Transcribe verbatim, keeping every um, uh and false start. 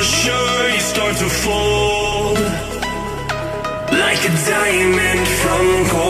for sure you start to fold like a diamond from gold.